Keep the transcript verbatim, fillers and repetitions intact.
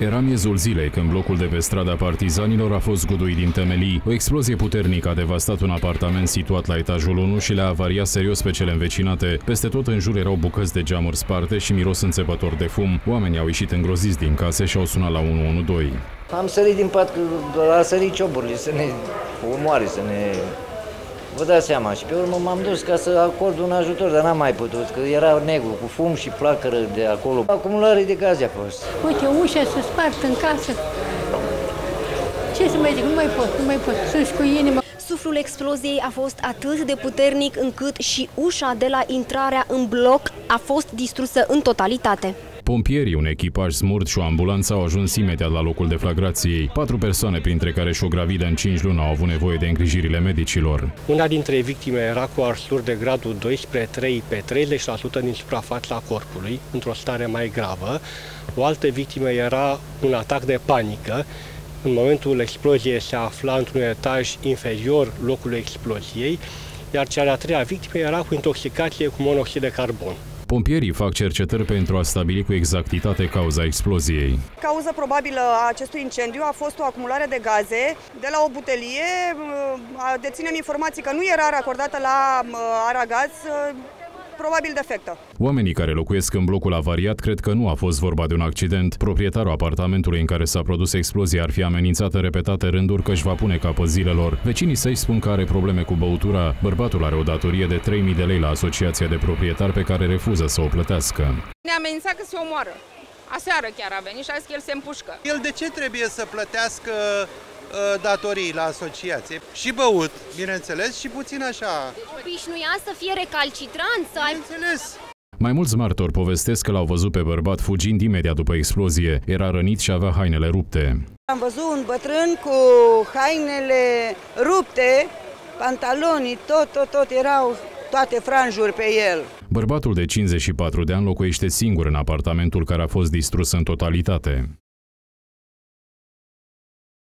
Era miezul zilei când blocul de pe strada Partizanilor a fost zguduit din temelii. O explozie puternică a devastat un apartament situat la etajul unu și le-a avariat serios pe cele învecinate. Peste tot în jur erau bucăți de geamuri sparte și miros înțepător de fum. Oamenii au ieșit îngroziți din case și au sunat la unu unu doi. Am sărit din pat, a sărit cioburile să ne omoare, să ne... Vă dați seama, și pe urmă m-am dus ca să acord un ajutor, dar n-am mai putut, că era negru, cu fum și placără de acolo. Acumulare de gaze a fost. Uite, ușa se spart în casă. Ce să mai zic, nu mai pot, nu mai pot, sunt cu inima. Suflul exploziei a fost atât de puternic încât și ușa de la intrarea în bloc a fost distrusă în totalitate. Pompierii, un echipaj smurt și o ambulanță au ajuns imediat la locul deflagrației. Patru persoane, printre care și o gravidă în cinci luni, au avut nevoie de îngrijirile medicilor. Una dintre victime era cu arsuri de gradul doi spre trei pe treizeci la sută din suprafața corpului, într-o stare mai gravă. O altă victimă era un atac de panică. În momentul exploziei se afla într-un etaj inferior locului exploziei, iar cea de-a treia victimă era cu intoxicație cu monoxid de carbon. Pompierii fac cercetări pentru a stabili cu exactitate cauza exploziei. Cauza probabilă a acestui incendiu a fost o acumulare de gaze de la o butelie. Deținem informații că nu era racordată la aragaz, probabil defectă. Oamenii care locuiesc în blocul avariat cred că nu a fost vorba de un accident. Proprietarul apartamentului în care s-a produs explozia ar fi amenințat în repetate rânduri că își va pune capăt zilelor. Vecinii săi spun că are probleme cu băutura. Bărbatul are o datorie de trei mii de lei la asociația de proprietari pe care refuză să o plătească. Ne amenința că se omoară. Aseară chiar a venit și a zis că el se împușcă. El de ce trebuie să plătească datorii la asociație? Și băut, bineînțeles, și puțin așa. Obișnuia să fie recalcitrant, să ai... Bineînțeles. Mai mulți martori povestesc că l-au văzut pe bărbat fugind imediat după explozie. Era rănit și avea hainele rupte. Am văzut un bătrân cu hainele rupte, pantalonii, tot, tot, tot erau... toate franjuri pe el. Bărbatul de cincizeci și patru de ani locuiește singur în apartamentul care a fost distrus în totalitate.